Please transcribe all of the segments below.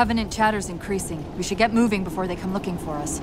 Covenant chatter's increasing. We should get moving before they come looking for us.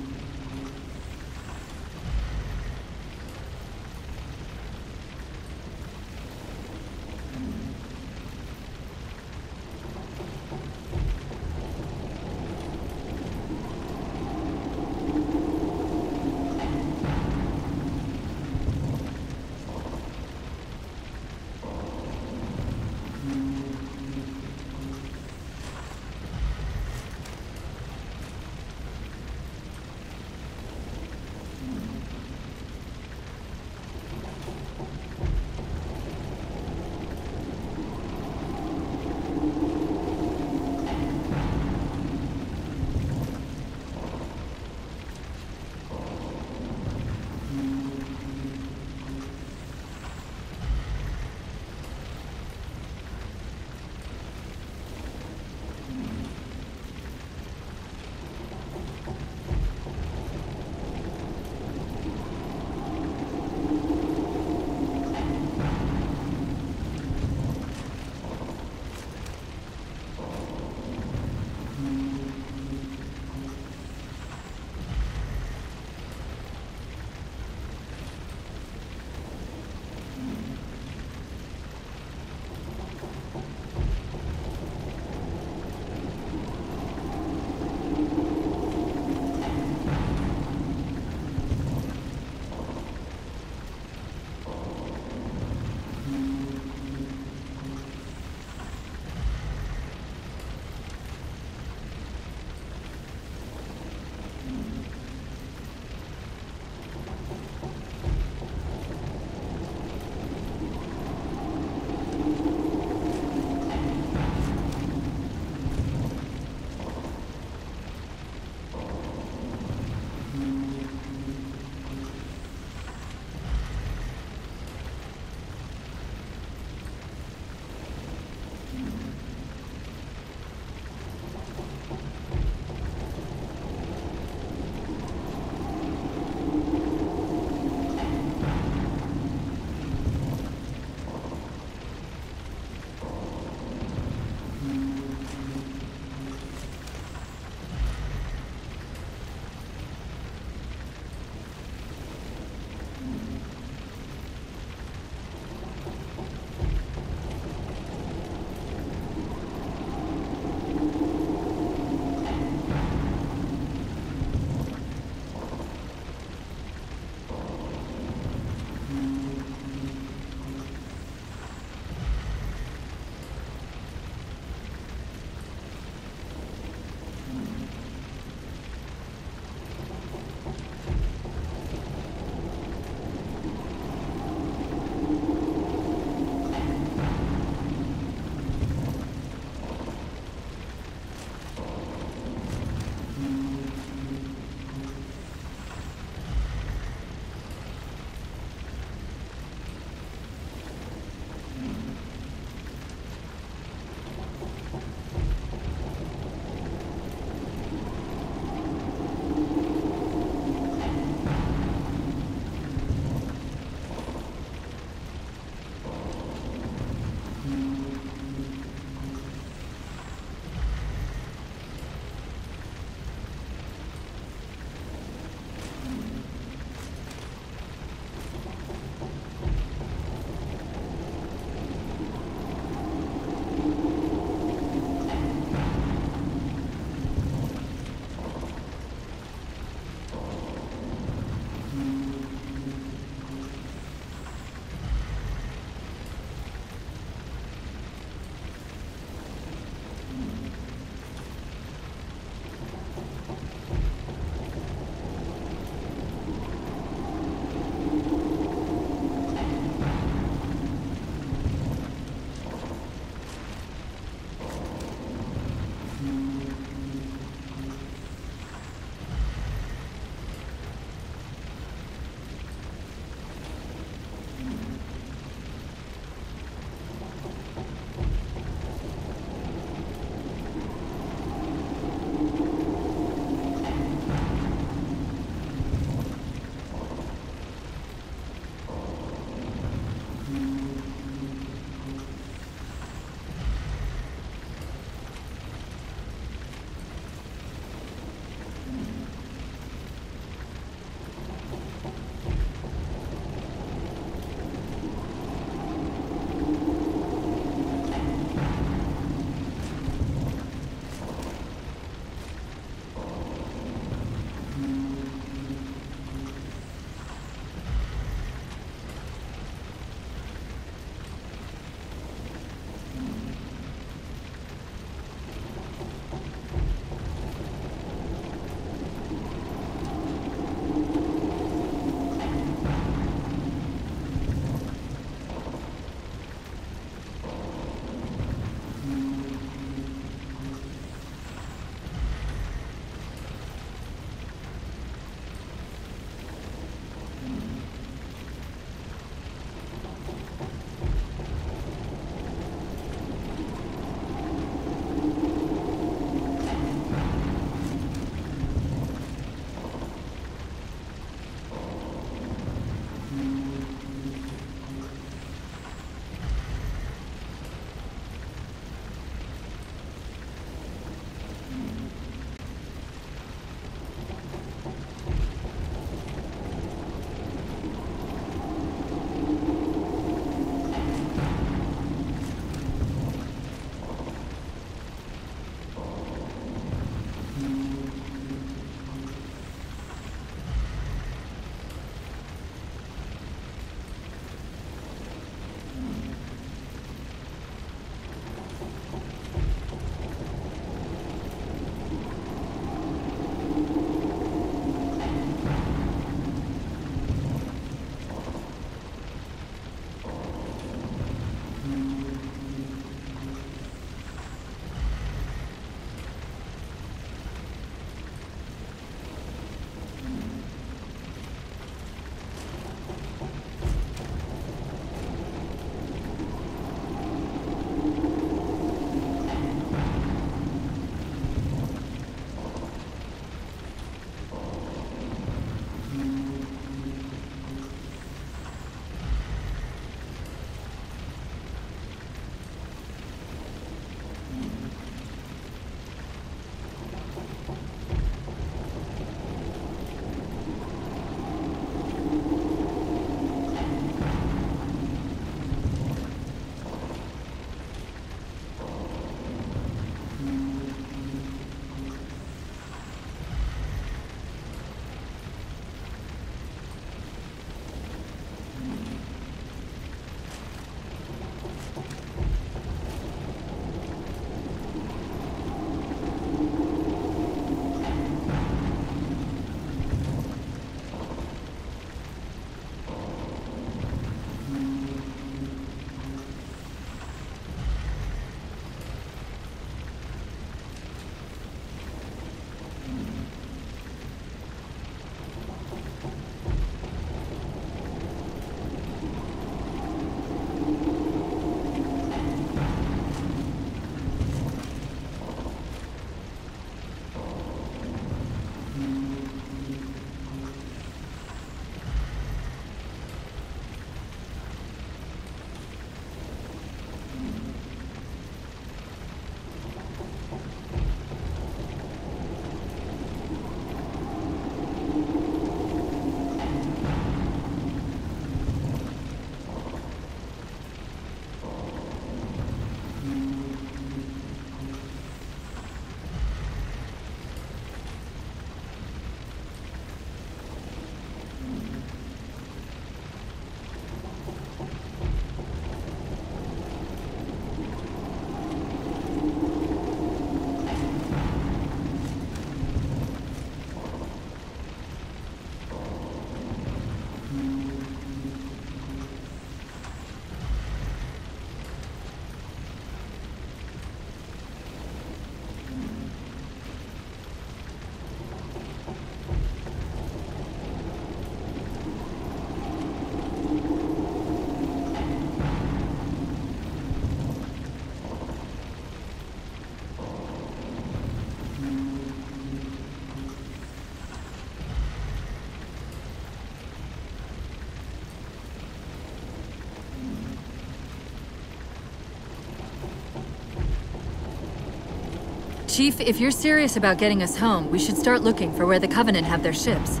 Chief, if you're serious about getting us home, we should start looking for where the Covenant have their ships.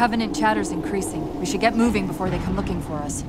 Covenant chatter's increasing. We should get moving before they come looking for us.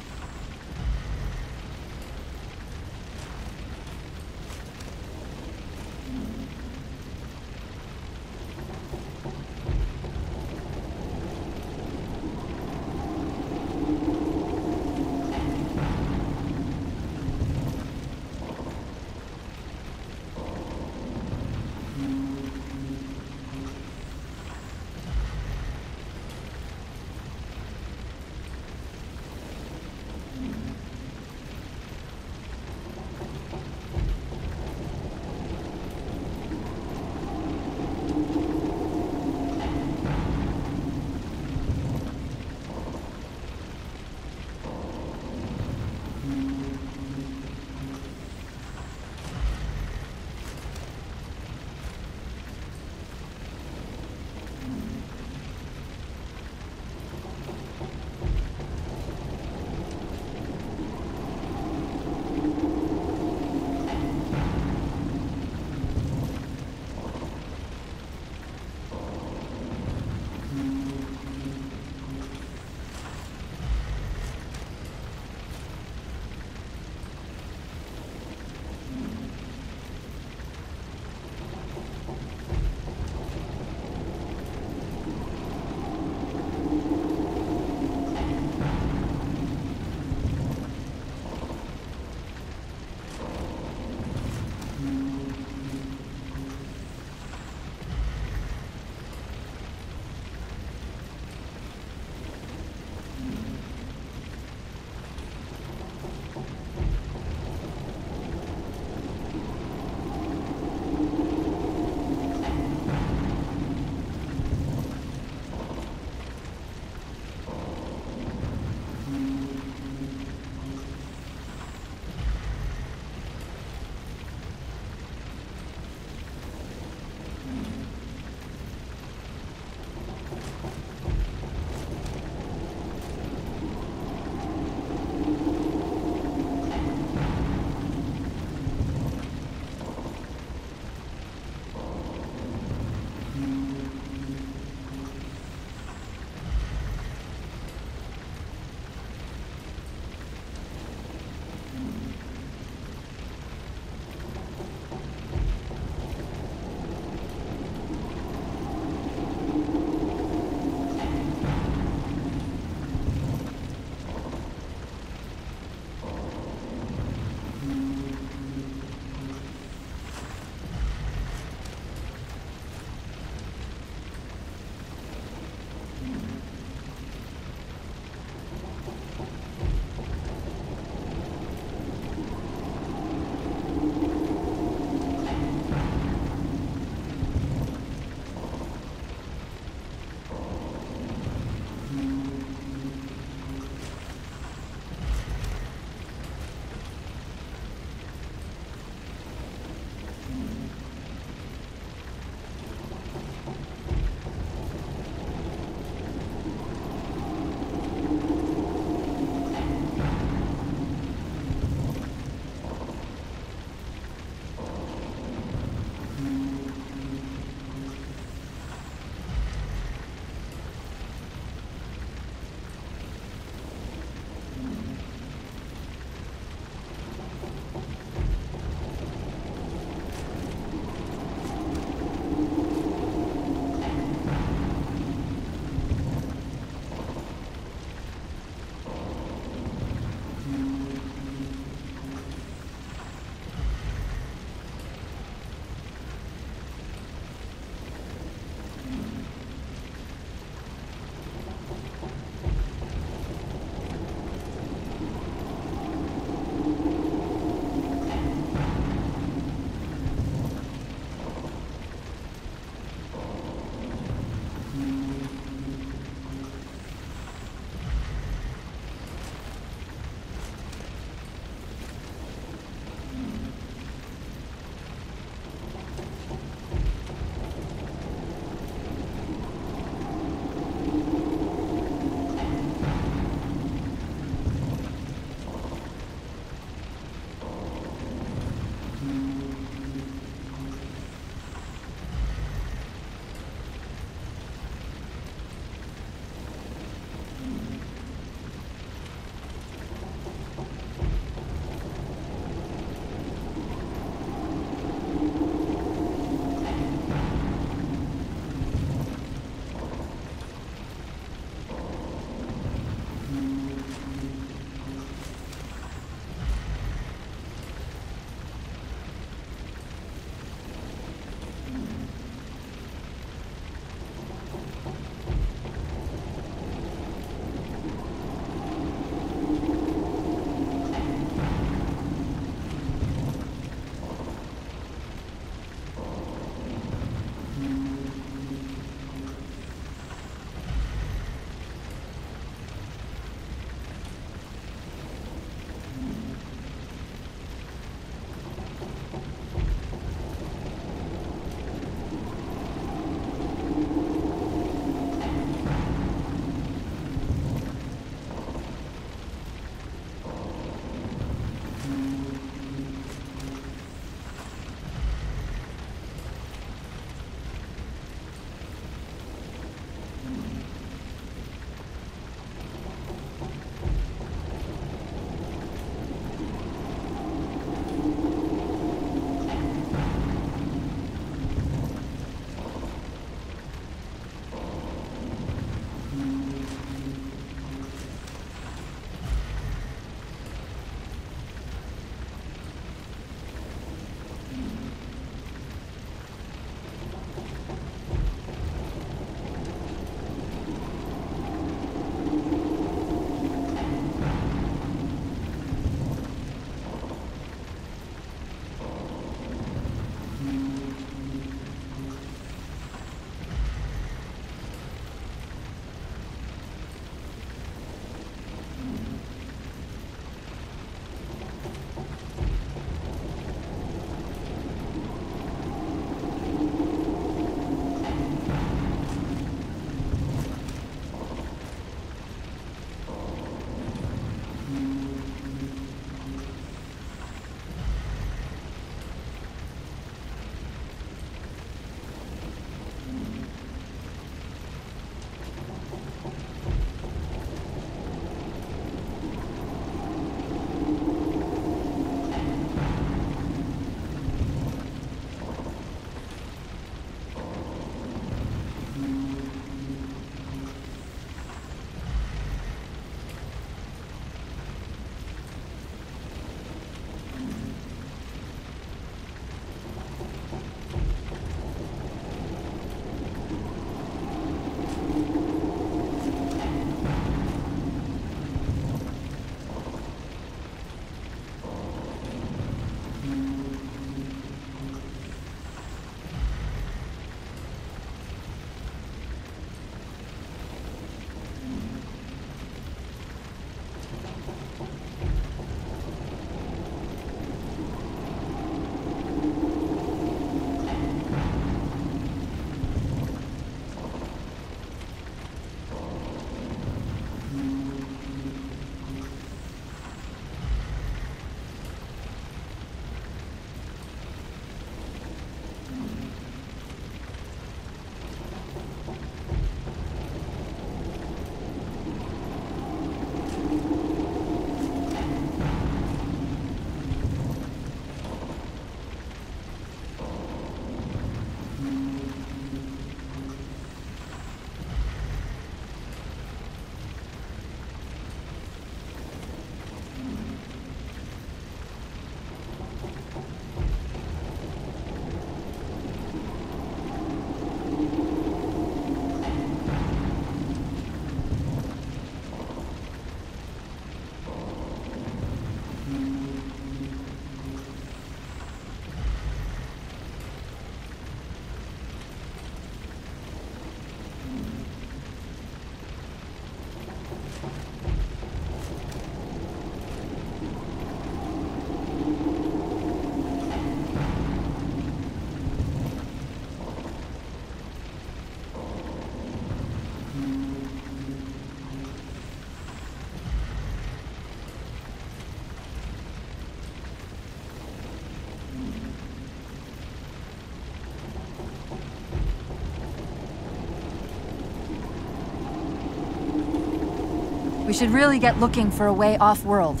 We should really get looking for a way off-world.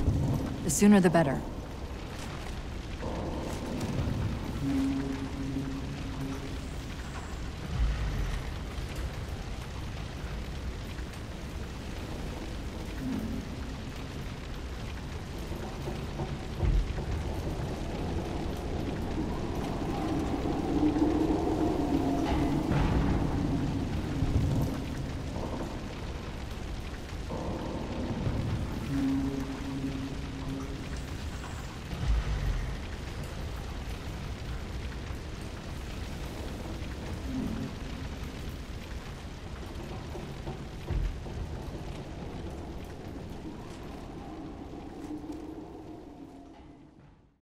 The sooner the better.